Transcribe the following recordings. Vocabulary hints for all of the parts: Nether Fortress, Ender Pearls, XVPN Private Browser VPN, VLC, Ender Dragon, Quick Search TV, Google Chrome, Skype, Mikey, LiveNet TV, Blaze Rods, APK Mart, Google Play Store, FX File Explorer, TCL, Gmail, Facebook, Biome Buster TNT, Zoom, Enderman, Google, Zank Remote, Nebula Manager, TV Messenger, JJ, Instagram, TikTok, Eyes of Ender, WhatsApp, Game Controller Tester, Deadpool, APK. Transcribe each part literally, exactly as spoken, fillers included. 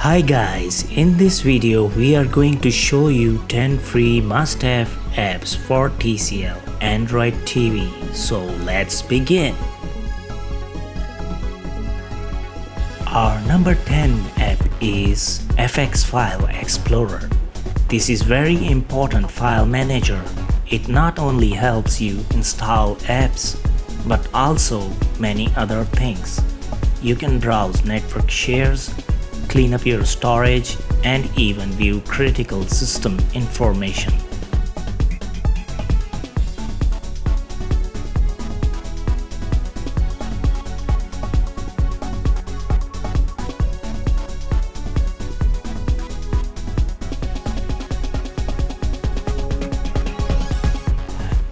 Hi guys, in this video we are going to show you ten free must-have apps for T C L Android T V. So let's begin. Our number ten app is F X File Explorer. This is very important file manager. It not only helps you install apps but also many other things. You can browse network shares, clean up your storage, and even view critical system information.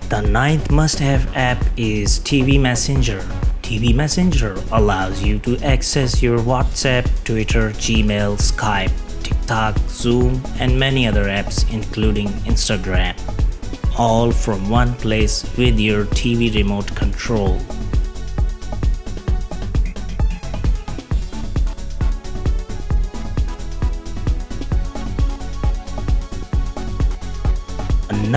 The ninth must-have app is T V Messenger. T V Messenger allows you to access your WhatsApp, Twitter, Gmail, Skype, TikTok, Zoom, and many other apps including Instagram, all from one place with your T V remote control.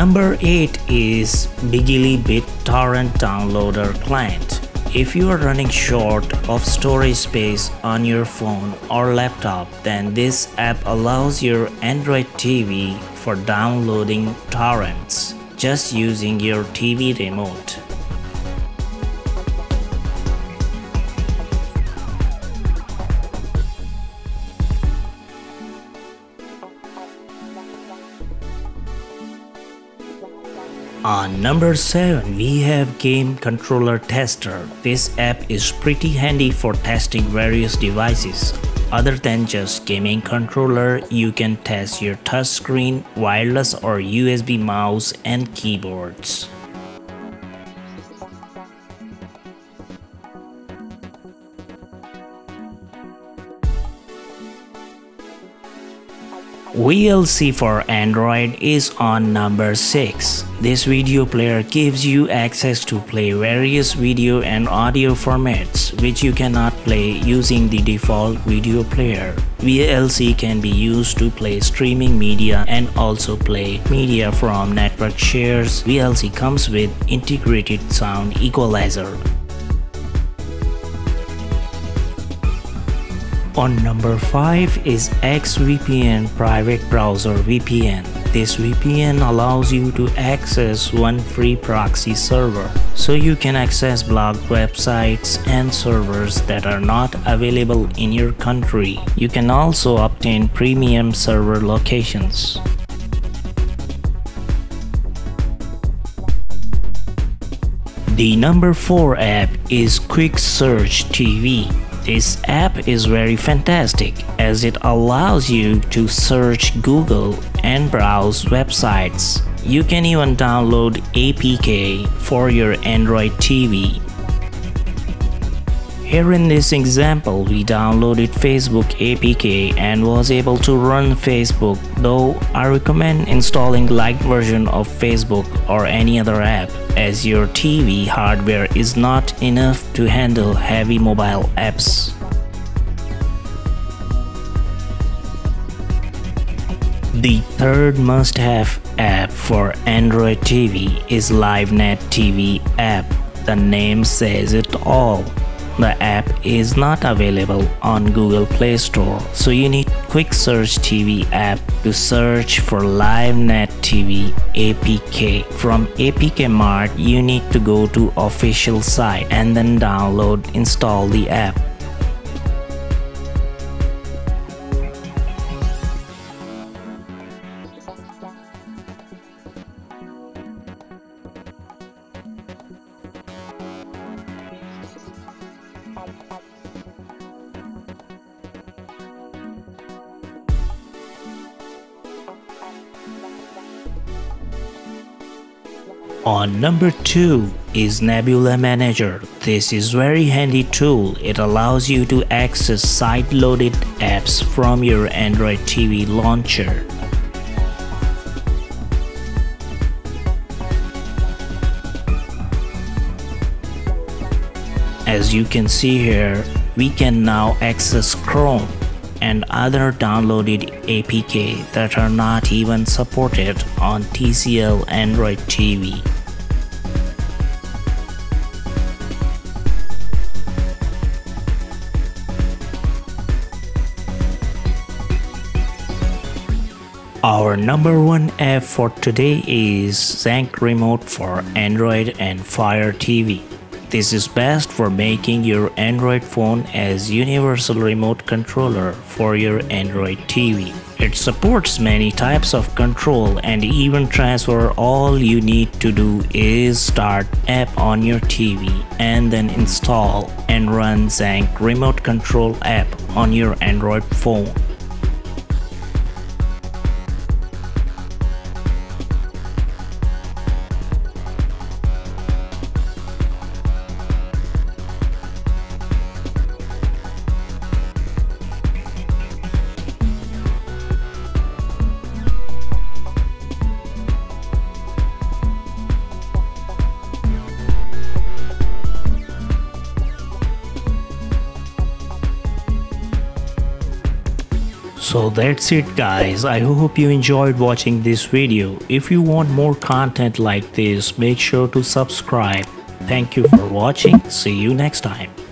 Number eight is BitTorrent Downloader Client. If you are running short of storage space on your phone or laptop, then this app allows your Android T V for downloading torrents just using your T V remote. On number seven, we have Game Controller Tester. This app is pretty handy for testing various devices. Other than just gaming controller, you can test your touchscreen, wireless or U S B mouse and keyboards. V L C for Android is on number six. This video player gives you access to play various video and audio formats which you cannot play using the default video player. V L C can be used to play streaming media and also play media from network shares. V L C comes with integrated sound equalizer. On number five is X V P N Private Browser V P N. This V P N allows you to access one free proxy server, so you can access blocked websites and servers that are not available in your country. You can also obtain premium server locations. The number four app is Quick Search T V. This app is very fantastic as it allows you to search Google and browse websites. You can even download A P K for your Android T V. Here in this example, we downloaded Facebook A P K and was able to run Facebook, though I recommend installing light version of Facebook or any other app, as your T V hardware is not enough to handle heavy mobile apps. The third must-have app for Android T V is LiveNet T V app. The name says it all. The app is not available on Google Play Store, so you need Quick Search T V app to search for LiveNet T V A P K. From A P K Mart, you need to go to official site and then download, install the app. On number two is Nebula Manager. This is very handy tool. It allows you to access side-loaded apps from your Android T V launcher. As you can see here, we can now access Chrome. and other downloaded A P K that are not even supported on T C L Android T V. Our number one app for today is Zank Remote for Android and Fire T V. This is best for making your Android phone as universal remote controller for your Android T V. It supports many types of control, and even transfer. All you need to do is start app on your T V and then install and run Zank Remote Control app on your Android phone. So that's it guys, I hope you enjoyed watching this video. If you want more content like this, make sure to subscribe. Thank you for watching, see you next time.